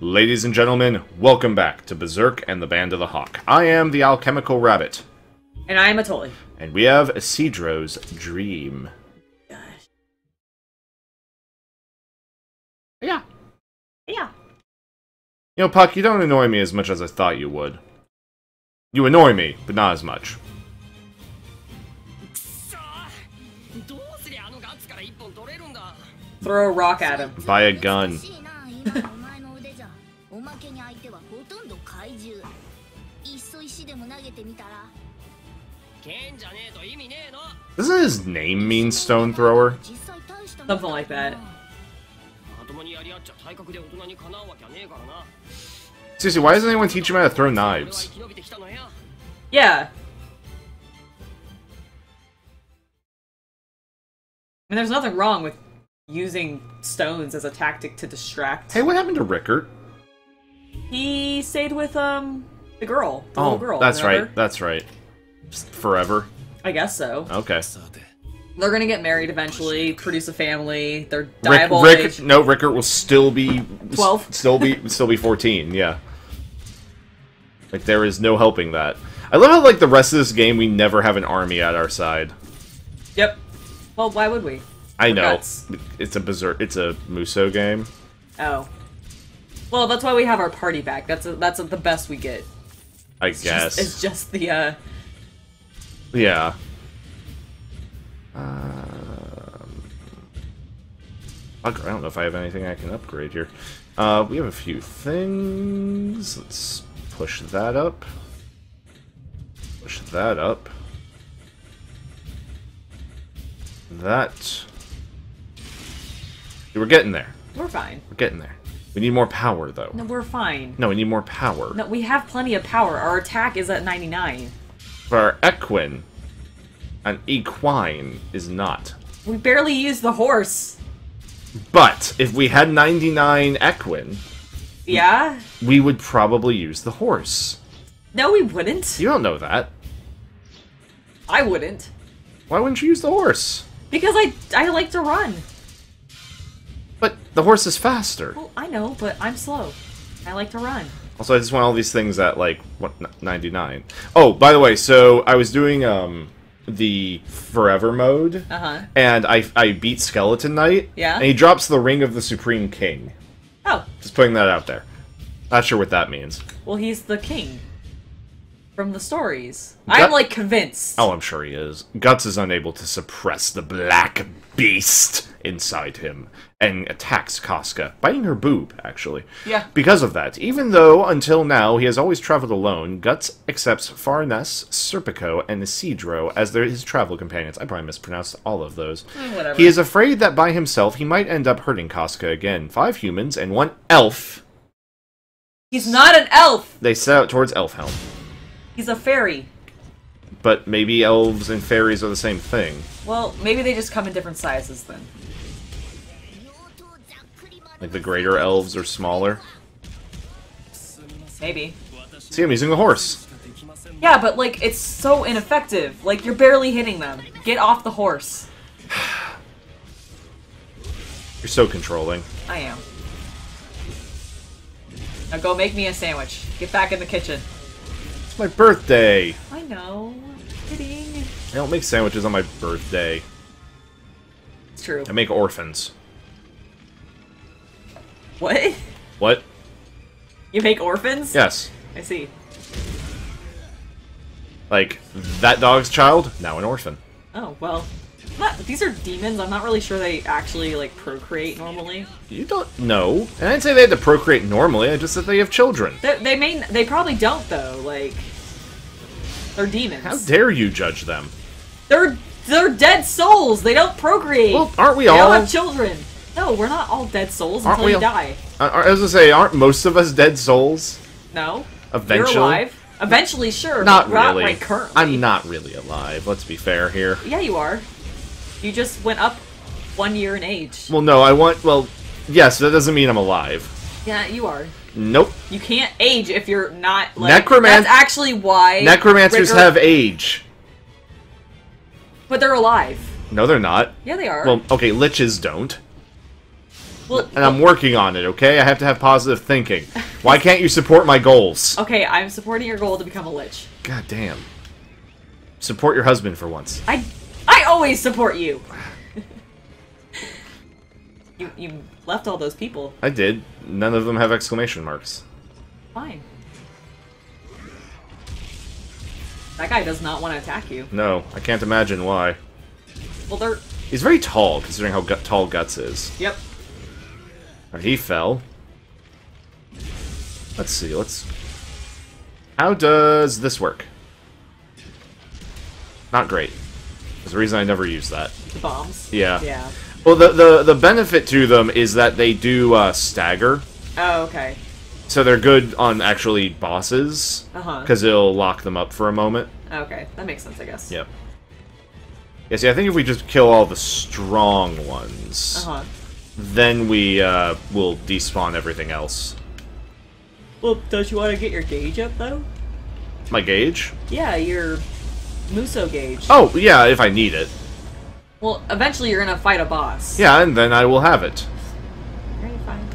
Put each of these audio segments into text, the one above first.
Ladies and gentlemen, welcome back to Berserk and the Band of the Hawk. I am the Alchemical Rabbit. And I am Atoli. And we have Isidro's Dream. Gosh. Yeah. Yeah. You know, Puck, you don't annoy me as much as I thought you would. You annoy me, but not as much. Throw a rock at him. Buy a gun. Doesn't his name mean stone thrower? Something like that. Seriously, why doesn't anyone teach him how to throw knives? Yeah. I mean, there's nothing wrong with using stones as a tactic to distract. Hey, what happened to Rickert? He stayed with, the girl. The little girl. That's right, that's right. Just forever? I guess so. Okay. They're gonna get married eventually, produce a family, they're diabolical. No, Rickert will still be... 12? Still be 14, yeah. Like, there is no helping that. I love how, like, the rest of this game, we never have an army at our side. Yep. Well, why would we? I know. Guts. It's a Musou game. Oh. Well, that's why we have our party back. That's the best we get. I guess. It's just the, Yeah. I don't know if I have anything I can upgrade here. We have a few things. Let's push that up. Push that up. That... We're getting there. We're fine. We're getting there. We need more power, though. No, we're fine. No, we need more power. No, we have plenty of power. Our attack is at 99. But our equine, an equine, is not. We barely use the horse. But if we had 99 equine... Yeah? We would probably use the horse. No, we wouldn't. You don't know that. I wouldn't. Why wouldn't you use the horse? Because I like to run. But the horse is faster. Well, I know, but I'm slow. I like to run. Also, I just want all these things at, like, what, 99. Oh, by the way, so I was doing the Forever mode, and I beat Skeleton Knight, and he drops the Ring of the Supreme King. Oh. Just putting that out there. Not sure what that means. Well, he's the king from the stories. I'm, like, convinced. Oh, I'm sure he is. Guts is unable to suppress the black beast inside him, and attacks Casca, biting her boob, actually. Yeah. Because of that, even though, until now, he has always traveled alone, Guts accepts Farness, Serpico, and Isidro as his travel companions. I probably mispronounced all of those. Whatever. He is afraid that by himself, he might end up hurting Casca again. 5 humans and 1 elf. He's not an elf! They set out towards Elfhelm. He's a fairy. But maybe elves and fairies are the same thing. Well, maybe they just come in different sizes, then. Like the greater elves are smaller? Maybe. See, I'm using the horse. Yeah, but, like, it's so ineffective. Like, you're barely hitting them. Get off the horse. You're so controlling. I am. Now go make me a sandwich. Get back in the kitchen. It's my birthday! I know. Kidding. I don't make sandwiches on my birthday. It's true. I make orphans. What? What? You make orphans? Yes. I see. Like, that dog's child, now an orphan. Oh, well. These are demons, I'm not really sure they actually, like, procreate normally. You don't know. And I didn't say they had to procreate normally, I just said they have children. They probably don't, though, like... They're demons. How dare you judge them? They're dead souls! They don't procreate! Well, aren't we all? They don't have children! No, we're not all dead souls until we die. I was gonna say, aren't most of us dead souls? No. Eventually. You're alive. Eventually, sure. Not really. Not currently. I'm not really alive, let's be fair here. Yeah, you are. You just went up 1 year in age. Well, no, well, yes, that doesn't mean I'm alive. Yeah, you are. Nope. You can't age if you're not, like... That's actually why... Necromancers have age. But they're alive. No, they're not. Yeah, they are. Well, okay, liches don't. Well, and I'm working on it, okay? I have to have positive thinking. Why can't you support my goals? Okay, I'm supporting your goal to become a lich. God damn. Support your husband for once. I always support you. You left all those people. I did. None of them have exclamation marks. Fine. That guy does not want to attack you. No, I can't imagine why. Well, they're... He's very tall, considering how tall Guts is. Yep. Right, he fell. Let's see, how does this work? Not great. There's a reason I never use that. The bombs? Yeah. Yeah. Well, the benefit to them is that they do stagger. Oh, okay. So they're good on actually bosses. Uh-huh. Because it'll lock them up for a moment. Okay, that makes sense, I guess. Yep. Yeah, see, I think if we just kill all the strong ones, uh-huh, then we will despawn everything else. Well, don't you want to get your gauge up, though? My gauge? Yeah, your Musou gauge. Oh, yeah, if I need it. Well, eventually you're going to fight a boss. Yeah, and then I will have it. Alright, fine.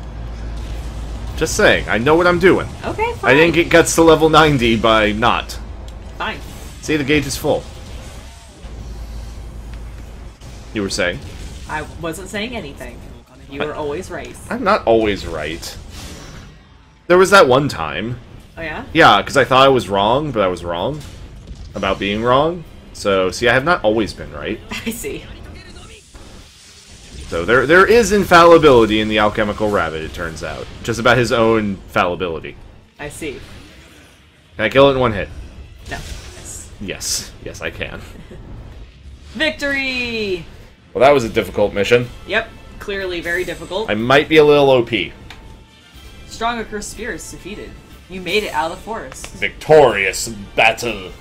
Just saying, I know what I'm doing. Okay, fine. I didn't get Guts to level 90 by not. Fine. See, the gauge is full. You were saying? I wasn't saying anything. You were always right. I'm not always right. There was that one time. Oh, yeah? Yeah, because I thought I was wrong, but I was wrong about being wrong. So, see, I have not always been right. I see. So, there is infallibility in the Alchemical Rabbit, it turns out. Just about his own fallibility. I see. Can I kill it in one hit? No. Yes. Yes. Yes, I can. Victory! Well, that was a difficult mission. Yep. Clearly very difficult. I might be a little OP. Strong accursed spirits defeated. You made it out of the forest. Victorious battle.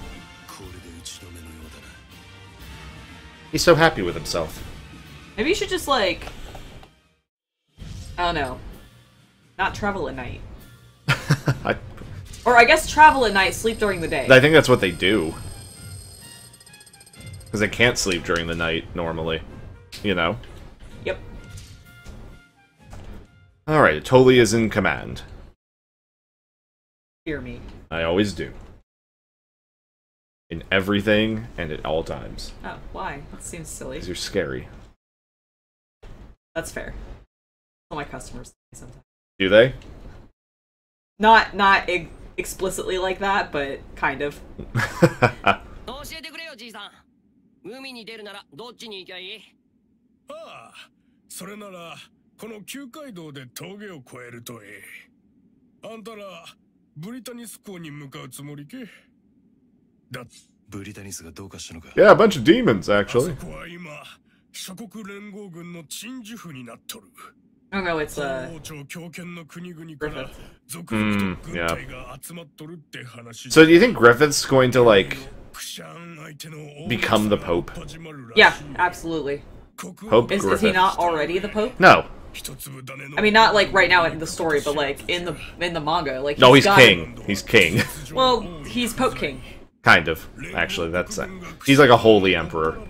He's so happy with himself. Maybe you should just, like... I don't know. Not travel at night. Or I guess travel at night, sleep during the day. I think that's what they do. Because they can't sleep during the night, normally. You know? Yep. Alright, Atoli is in command. Hear me. I always do. In everything and at all times. Oh, why? That seems silly. Because you're scary. That's fair. All my customers sometimes. Do they? Not explicitly like that, but kind of. Yeah, a bunch of demons, actually. Oh no, it's Griffith. Yeah. So do you think Griffith's going to, like, become the Pope? Yeah, absolutely. Pope Griffith. Is he not already the Pope? No. I mean, not like right now in the story, but like in the manga. Like, no, he's king. He's king. Well, he's Pope King. Kind of, actually. That's he's like a holy emperor.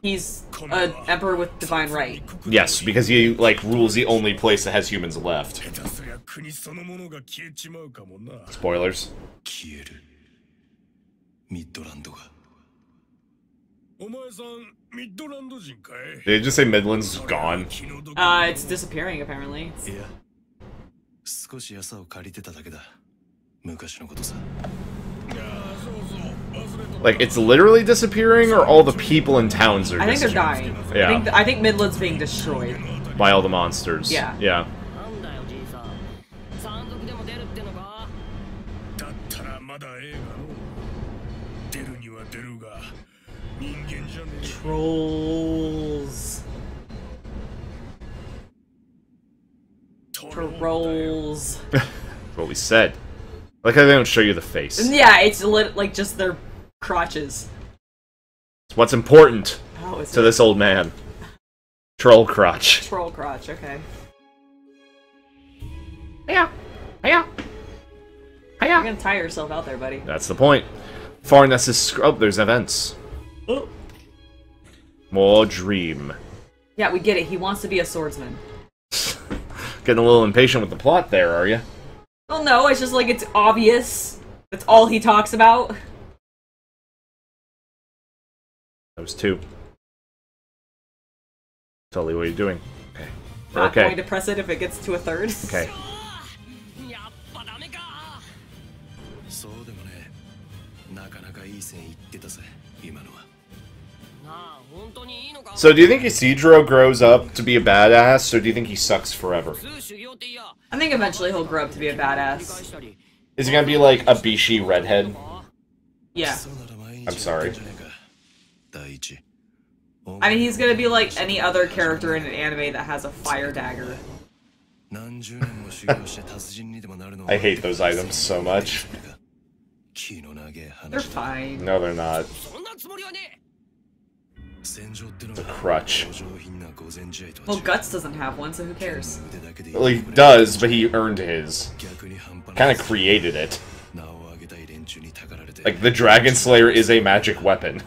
He's an emperor with divine right. Yes, because he like rules the only place that has humans left. Spoilers. Did they just say Midland's gone? It's disappearing apparently. Yeah. Like, it's literally disappearing, or all the people in towns are disappearing? I think they're dying. Yeah. I think Midland's being destroyed. By all the monsters. Yeah. Yeah. Trolls. Trolls. That's what we said. Like how they don't show you the face. Yeah, it's like just their crotches. It's what's important to this old man. Troll crotch. Troll crotch, okay. Hiya! Hiya! Hiya! You're gonna tire yourself out there, buddy. That's the point. Farness is scrubbed. There's events. Oh. More dream. Yeah, we get it. He wants to be a swordsman. Getting a little impatient with the plot there, are you? Well, no, it's just like it's obvious. That's all he talks about. Those two. Tully, what are you doing? Okay. Not going to press it if it gets to a third. Okay. So do you think Isidro grows up to be a badass, or do you think he sucks forever? I think eventually he'll grow up to be a badass. Is he gonna be like a Bechi redhead? Yeah. I'm sorry. I mean, he's gonna be like any other character in an anime that has a fire dagger. I hate those items so much. They're fine. No, they're not. The crutch. Well, Guts doesn't have one, so who cares? Well, he does, but he earned his. Kind of created it. Like, the Dragon Slayer is a magic weapon.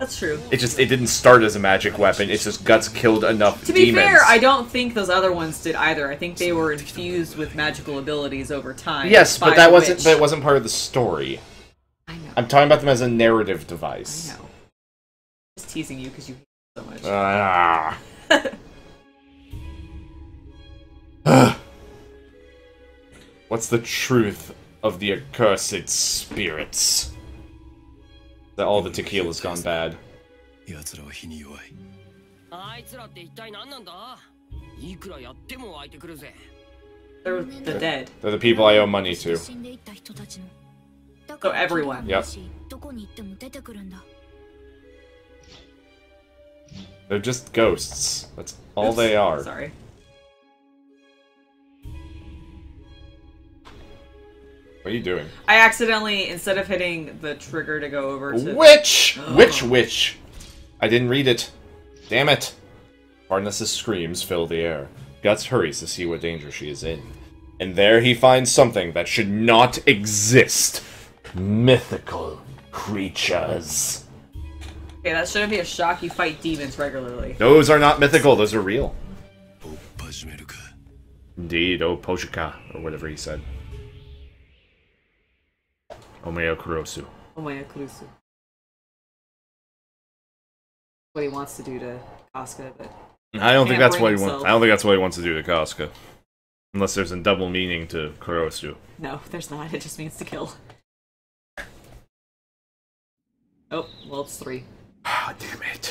That's true. It just, it didn't start as a magic weapon, it's just Guts killed enough demons. To be fair, I don't think those other ones did either. I think they were infused with magical abilities over time. Yes, but that wasn't part of the story. I know. I'm talking about them as a narrative device. I know. Just teasing you because you hate so much. What's the truth of the accursed spirits? That all the tequila's gone bad. They're the dead. They're the people I owe money to. So everyone. Yep. They're just ghosts. That's all they are. Sorry. What are you doing? I accidentally, instead of hitting the trigger to go over to... Witch! Witch! I didn't read it. Damn it. Farness's screams fill the air. Guts hurries to see what danger she is in. And there he finds something that should not exist. Mythical creatures. Okay, that shouldn't be a shock. You fight demons regularly. Those are not mythical. Those are real. Indeed, Oposhika, or whatever he said. Omeokurosu. Omeokurosu. What he wants to do to Casca, but I don't think that's what he wants. I don't think that's what he wants to do to Casca, unless there's a double meaning to Kurosu. No, there's not. It just means to kill. Oh, well, it's three. Ah, damn it.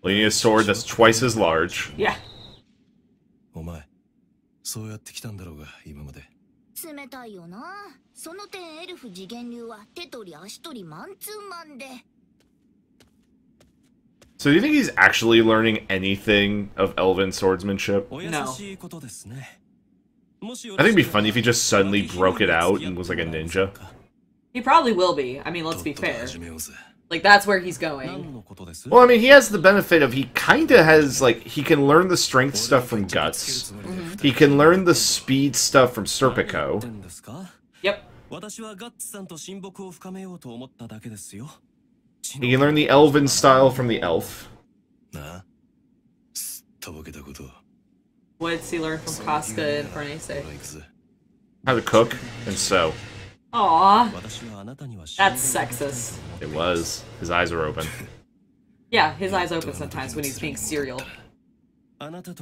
Well, you need a sword that's twice as large. Yeah. So do you think he's actually learning anything of elven swordsmanship? No. I think it'd be funny if he just suddenly broke it out and was like a ninja. He probably will be. I mean, let's be fair. Like, that's where he's going. Well, I mean, he has the benefit of he kind of has, like, he can learn the strength stuff from Guts. Mm-hmm. He can learn the speed stuff from Serpico. Yep. He can learn the elven style from the elf. What did he learn from Casca and Farnese? How to cook and sew. Aww. That's sexist. It was. His eyes are open. Yeah, his eyes open sometimes when he's being serial. Farnese.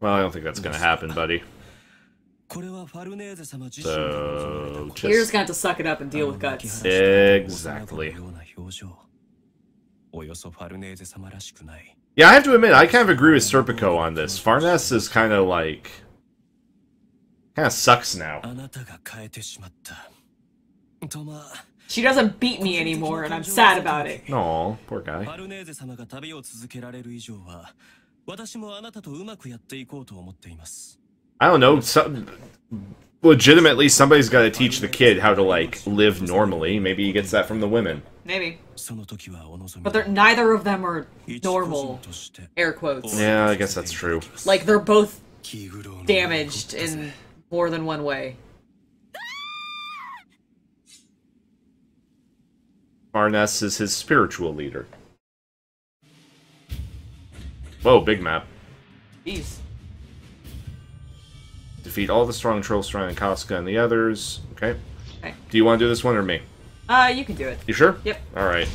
Well, I don't think that's gonna happen, buddy. So, you're just gonna have to suck it up and deal with Guts. Exactly. Yeah, I have to admit, I kind of agree with Serpico on this. Farness is kind of like... kind of sucks now. She doesn't beat me anymore, and I'm sad about it. Aw, poor guy. I don't know, legitimately somebody's got to teach the kid how to, like, live normally. Maybe he gets that from the women. Maybe. But they're, neither of them are normal, air quotes. Yeah, I guess that's true. Like, they're both damaged in more than one way. Farness is his spiritual leader. Whoa, big map. Jeez. Defeat all the strong trolls surrounding Casca and the others. Okay. Okay. Do you want to do this one or me? You can do it. You sure? Yep. Alright.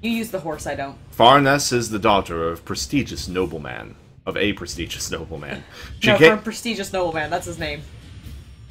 You use the horse, I don't. Farness is the daughter of prestigious nobleman. Of a prestigious nobleman. She came... from prestigious nobleman, that's his name.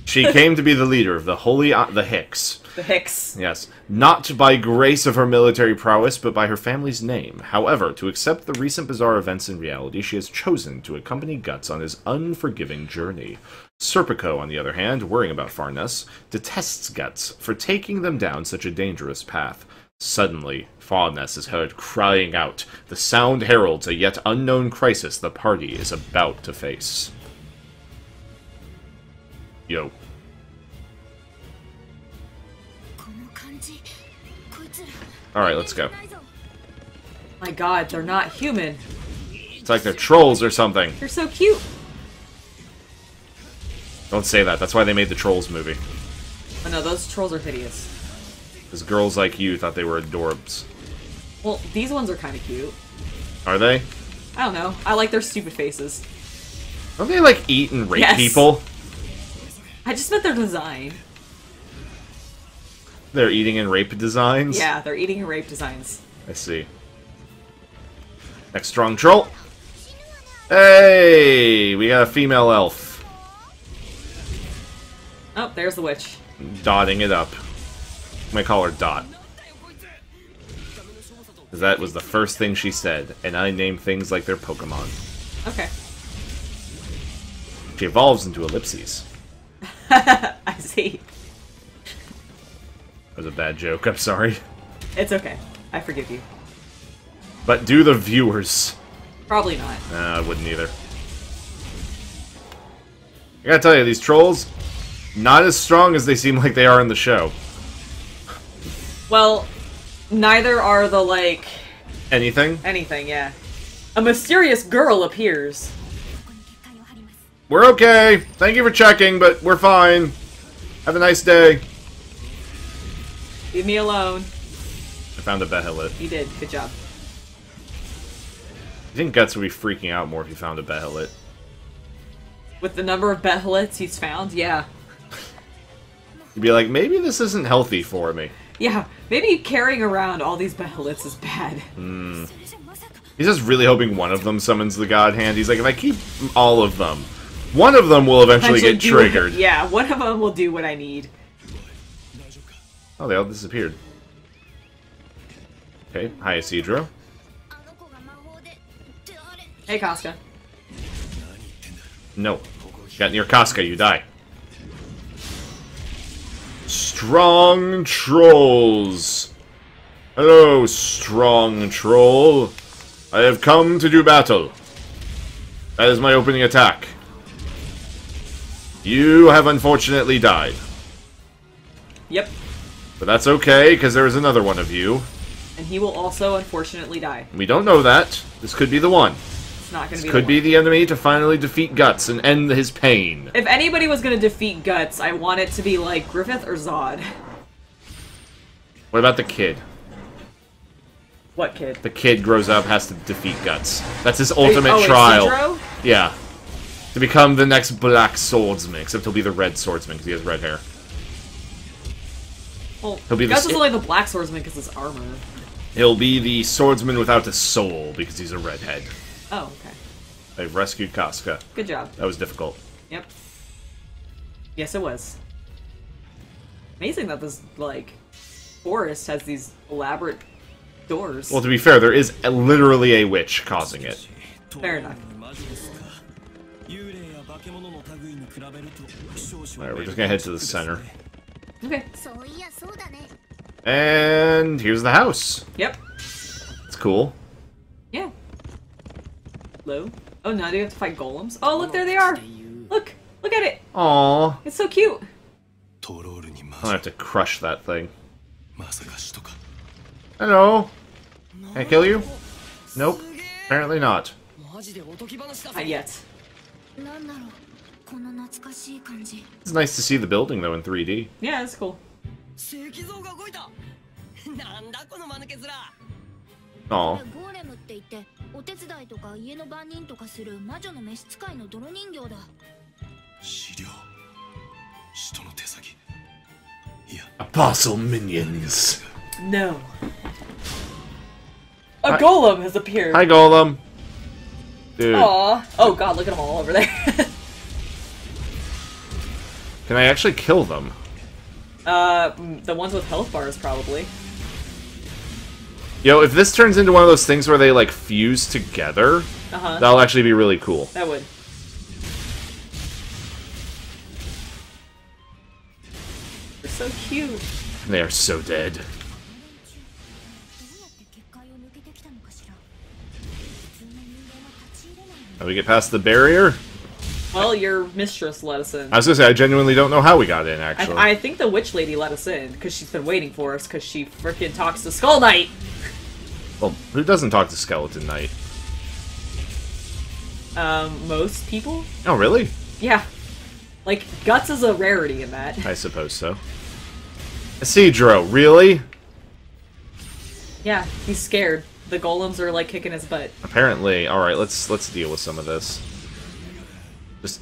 She came to be the leader of the Holy... the Hicks. The Hicks. Yes. Not by grace of her military prowess, but by her family's name. However, to accept the recent bizarre events in reality, she has chosen to accompany Guts on his unforgiving journey. Serpico, on the other hand, worrying about Farness, detests Guts for taking them down such a dangerous path. Suddenly, Farness is heard crying out. The sound heralds a yet unknown crisis the party is about to face. Yo. Alright, let's go. My god, they're not human. It's like they're trolls or something. They're so cute. Don't say that. That's why they made the Trolls movie. Oh no, those trolls are hideous. Because girls like you thought they were adorbs. Well, these ones are kind of cute. Are they? I don't know. I like their stupid faces. Don't they, like, eat and rape people? I just meant their design. They're eating and rape designs? Yeah, they're eating and rape designs. I see. Next strong troll. Hey! We got a female elf. Oh, there's the witch. Dotting it up. I call her Dot. That was the first thing she said, and I name things like their Pokemon. Okay. She evolves into ellipses. I see. That was a bad joke, I'm sorry. It's okay. I forgive you. But do the viewers? Probably not. I wouldn't either. I gotta tell you, these trolls, not as strong as they seem like they are in the show. Well, neither are the, like... Anything? Anything, yeah. A mysterious girl appears. We're okay. Thank you for checking, but we're fine. Have a nice day. Leave me alone. I found a Behelit. You did. Good job. I think Guts would be freaking out more if he found a Behelit. With the number of Behelits he's found? Yeah. He'd be like, maybe this isn't healthy for me. Yeah, maybe carrying around all these Behelits is bad. Mm. He's just really hoping one of them summons the God Hand. He's like, if I keep all of them, one of them will eventually get triggered. Yeah, one of them will do what I need. Oh, they all disappeared. Okay, hi Isidro. Hey Casca. No. Got near Casca, you die. Strong trolls. Hello, strong troll. I have come to do battle. That is my opening attack. You have unfortunately died. Yep. But that's okay, because there is another one of you. And he will also unfortunately die. We don't know that. This could be the one. It's not going to be the one. This could be the enemy to finally defeat Guts and end his pain. If anybody was going to defeat Guts, I want it to be like Griffith or Zod. What about the kid? What kid? The kid grows up, has to defeat Guts. That's his ultimate trial. Isidro? Yeah. To become the next Black Swordsman, except he'll be the Red Swordsman because he has red hair. Well, Guts is only the Black Swordsman because it's armor. He'll be the Swordsman without a soul because he's a redhead. Oh, okay. I've rescued Casca. Good job. That was difficult. Yep. Yes, it was. Amazing that this, like, forest has these elaborate doors. Well, to be fair, there is literally a witch causing it. Fair enough. Alright, we're just gonna head to the center. Okay. And here's the house. Yep. It's cool. Yeah. Hello. Oh, now do you have to fight golems? Oh, look, there they are! Look! Look at it. Aww. It's so cute. I'm gonna have to crush that thing. Hello. Can I kill you? Nope. Apparently not. Not yet. It's nice to see the building, though, in 3D. Yeah, it's cool. Aww. Apostle minions. No. A golem has appeared. Hi, golem. Dude. Aww. Oh god, look at them all over there. Can I actually kill them? The ones with health bars, probably. Yo, if this turns into one of those things where they, like, fuse together, that'll actually be really cool. That would. They're so cute. They are so dead. How do we get past the barrier? Well, your mistress let us in. I was gonna say, I genuinely don't know how we got in, actually. I think the witch lady let us in, because she's been waiting for us, because she frickin' talks to Skull Knight! Well, who doesn't talk to Skeleton Knight? Most people? Oh, really? Yeah. Like, Guts is a rarity in that. I suppose so. Isidro, really? Yeah, he's scared. The golems are, like, kicking his butt. Apparently. Alright, let's deal with some of this.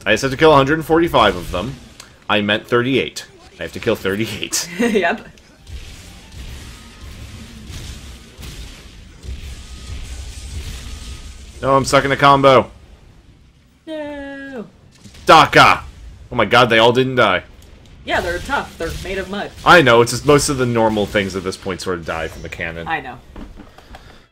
I just have to kill 145 of them. I meant 38. I have to kill 38. Yep. No, I'm stuck in a combo. No. Daka! Oh my god, they all didn't die. Yeah, they're tough. They're made of mud. I know, it's just most of the normal things at this point sort of die from the cannon. I know.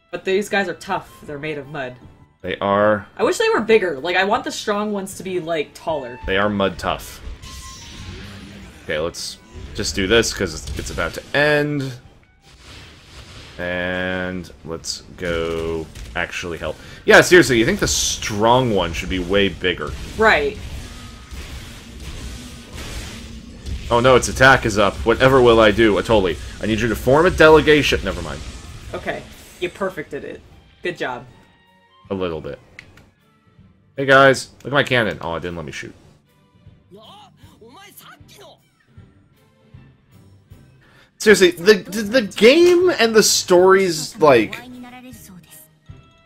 But these guys are tough. They're made of mud. They are... I wish they were bigger. Like, I want the strong ones to be, like, taller. They are mud tough. Okay, let's just do this, because it's about to end. And let's go actually help. Yeah, seriously, you think the strong one should be way bigger. Right. Oh no, its attack is up. Whatever will I do, Atoli? I need you to form a delegation. Never mind. Okay, you perfected it. Good job. A little bit. Hey guys, look at my cannon. Oh, it didn't let me shoot. Seriously, the game and the stories, like,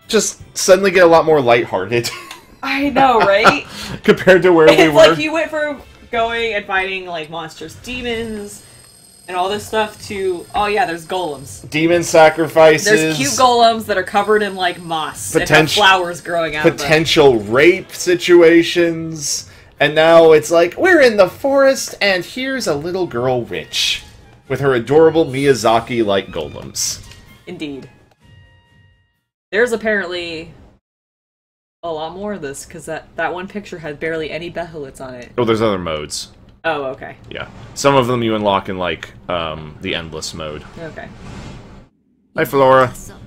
just suddenly get a lot more lighthearted. I know, right? Compared to where we were. It's like you went from going and fighting, like, monstrous demons and all this stuff to, oh yeah, there's golems. Demon sacrifices. There's cute golems that are covered in, like, moss and have flowers growing out of them. Potential rape situations. And now it's like, we're in the forest and here's a little girl witch with her adorable Miyazaki-like golems. Indeed. There's apparently a lot more of this, because that one picture had barely any Behelits on it. Oh, there's other modes. Oh, okay. Yeah. Some of them you unlock in, like, the endless mode. Okay. Hi, Flora. Sup?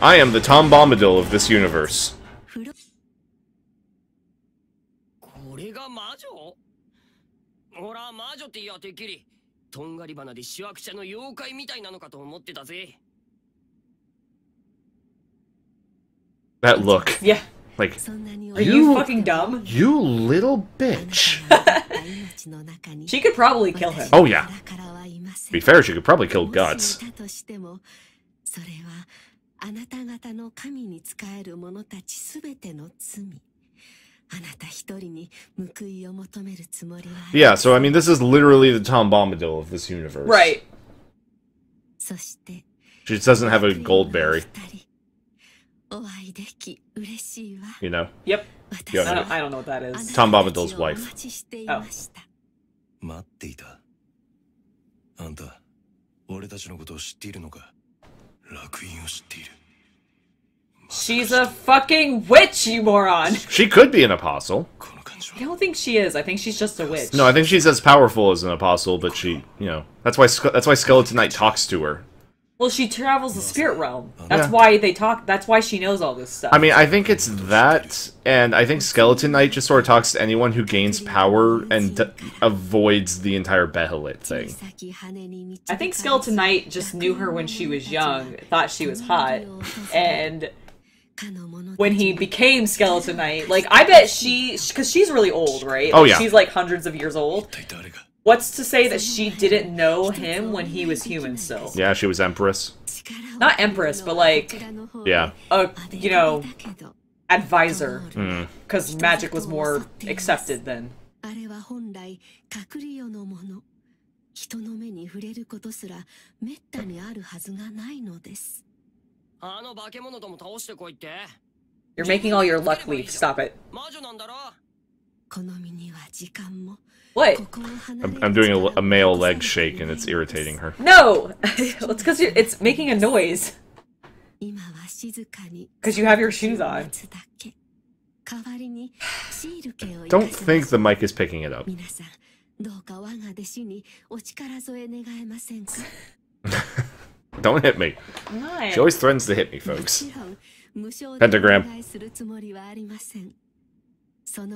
I am the Tom Bombadil of this universe. That look. Yeah. Like, are you fucking dumb? You little bitch. She could probably kill him. Oh, yeah. To be fair, she could probably kill Guts. Yeah, so I mean, this is literally the Tom Bombadil of this universe. Right. She just doesn't have a Goldberry. You know? Yep. I don't know what that is. Tom Bombadil's wife. Oh. She's a fucking witch, you moron! She could be an apostle. I don't think she is. I think she's just a witch. No, I think she's as powerful as an apostle, but she, you know... That's why Skeleton Knight talks to her. Well, she travels the spirit realm. That's why they talk. That's why she knows all this stuff. I mean, I think it's that, and I think Skeleton Knight just sort of talks to anyone who gains power and avoids the entire Behelit thing. I think Skeleton Knight just knew her when she was young, thought she was hot, and when he became Skeleton Knight, like, I bet she, because she's really old, right? Like, oh yeah. She's like hundreds of years old. What's to say that she didn't know him when he was human still? Yeah, she was Empress. Not Empress, but like... Yeah. You know, advisor. Because magic was more accepted then. You're making all your luck leave. Stop it. What? I'm doing a male leg shake and it's irritating her. No! It's because it's making a noise. Because you have your shoes on. Don't think the mic is picking it up. Don't hit me. She always threatens to hit me, folks. Pentagram. Because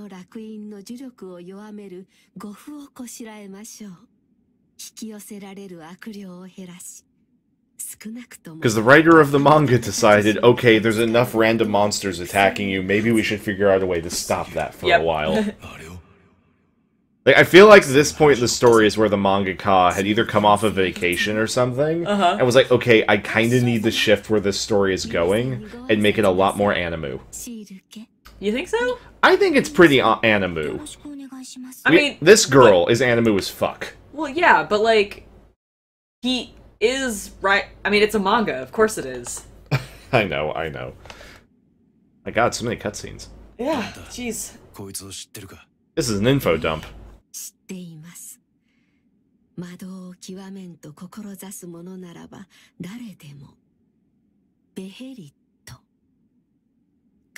the writer of the manga decided, okay, there's enough random monsters attacking you, maybe we should figure out a way to stop that for a while. Like, I feel like this point in the story is where the mangaka had either come off a vacation or something, and was like, okay, I kind of need to shift where this story is going and make it a lot more anime. You think so? I think it's pretty anime. I mean, this girl is anime as fuck. Well, yeah, but like, he is right. I mean, it's a manga, of course it is. I know, I know. My God, so many cutscenes. Yeah, jeez. This is an info dump.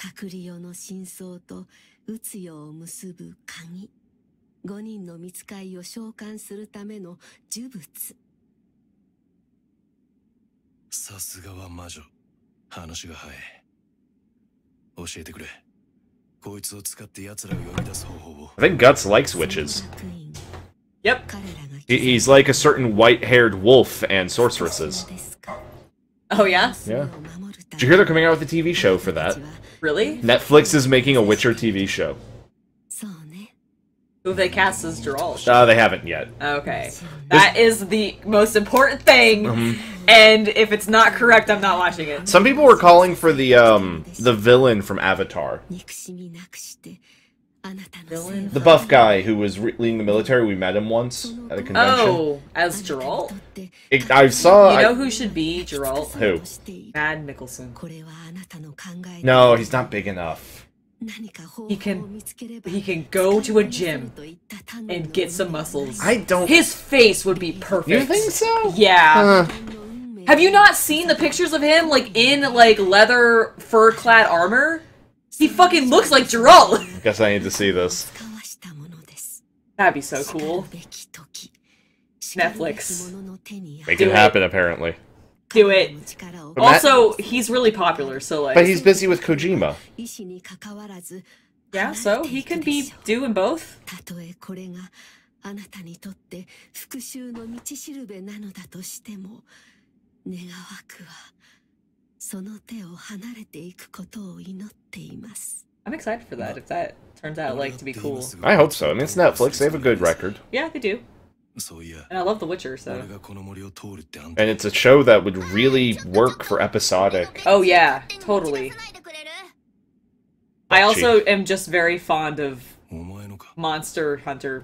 I think Guts likes witches. Yep. He's like a certain white-haired wolf and sorceresses. Oh, yeah? Yeah. Did you hear they're coming out with a TV show for that? Really? Netflix is making a Witcher TV show. Who have they cast as Geralt? They haven't yet. Okay. That is the most important thing, and if it's not correct, I'm not watching it. Some people were calling for the villain from Avatar. Villain? The buff guy who was leading the military, we met him once at a convention. Oh, as Geralt? I saw... You know who should be Geralt? Who? Mad Mickelson. No, he's not big enough. He can go to a gym and get some muscles. I don't... His face would be perfect. You think so? Yeah. Have you not seen the pictures of him, like, in, like, leather, fur-clad armor? He fucking looks like Geralt! I guess I need to see this. That'd be so cool. Netflix. Make it happen, apparently. Do it. But also, he's really popular, so like... But he's busy with Kojima. Yeah, so he can be doing both. I'm excited for that, if that turns out, like, to be cool. I hope so. I mean, it's Netflix. They have a good record. Yeah, they do. And I love The Witcher, so... And it's a show that would really work for episodic. Oh, yeah. Totally. I also am just very fond of Monster Hunter.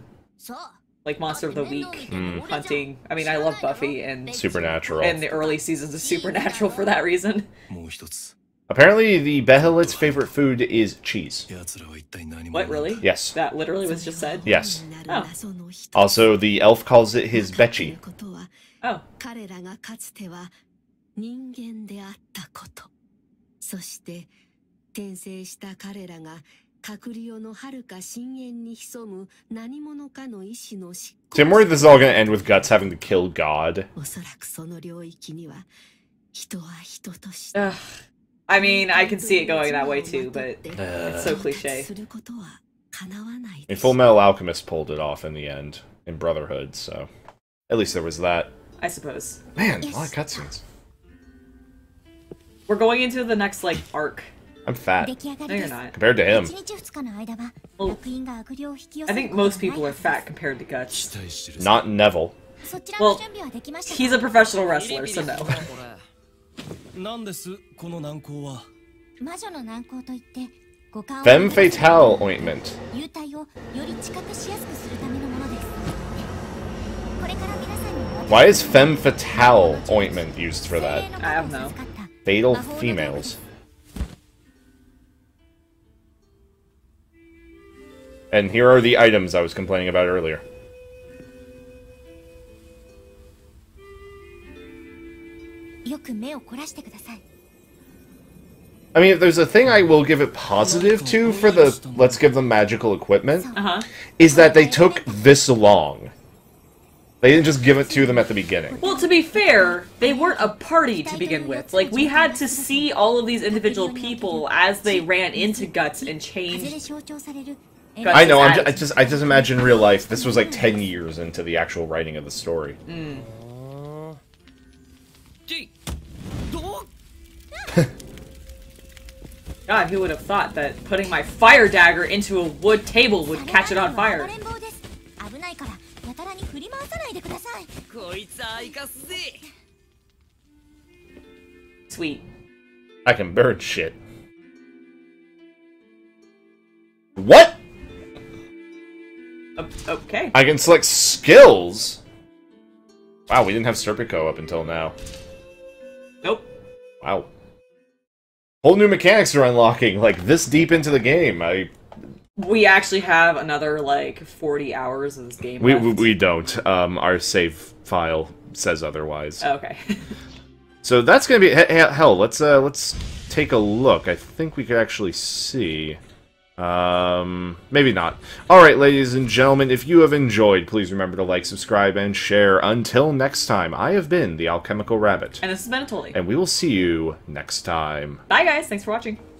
Like, Monster of the Week, hunting. I mean, I love Buffy and... Supernatural. And the early seasons of Supernatural for that reason. Apparently, the Behelit's favorite food is cheese. What, really? Yes. That literally was just said? Yes. Oh. Also, the elf calls it his Bechi. Oh. See, I'm worried this is all going to end with Guts having to kill God. Ugh. I mean, I can see it going that way too, but it's so cliche. And Full Metal Alchemist pulled it off in the end, in Brotherhood, so... At least there was that. I suppose. Man, a lot of cutscenes. We're going into the next, like, arc. I'm fat. No, you're not. Compared to him. Well, I think most people are fat compared to Guts. Not Neville. Well, he's a professional wrestler, so no. Femme Fatale Ointment. Why is Femme Fatale Ointment used for that? I don't know. Fatal females. And here are the items I was complaining about earlier. I mean, if there's a thing I will give it positive to for the let's give them magical equipment, is that they took this long. They didn't just give it to them at the beginning. Well, to be fair, they weren't a party to begin with. Like, we had to see all of these individual people as they ran into Guts and changed. I know, I just imagine real life. This was like 10 years into the actual writing of the story. Mm. God, who would have thought that putting my fire dagger into a wood table would catch it on fire? Sweet. I can burn shit. What? Okay. I can select skills? Wow, we didn't have Serpico up until now. Nope. Wow. Whole new mechanics are unlocking, like, this deep into the game. We actually have another, like, 40 hours of this game left. We don't. Our save file says otherwise. Oh, okay. So that's gonna be... Hell, let's take a look. I think we could actually see... maybe not. Alright, ladies and gentlemen, if you have enjoyed, please remember to like, subscribe, and share. Until next time, I have been the Alchemical Rabbit. And this is Benatoli. And we will see you next time. Bye, guys. Thanks for watching.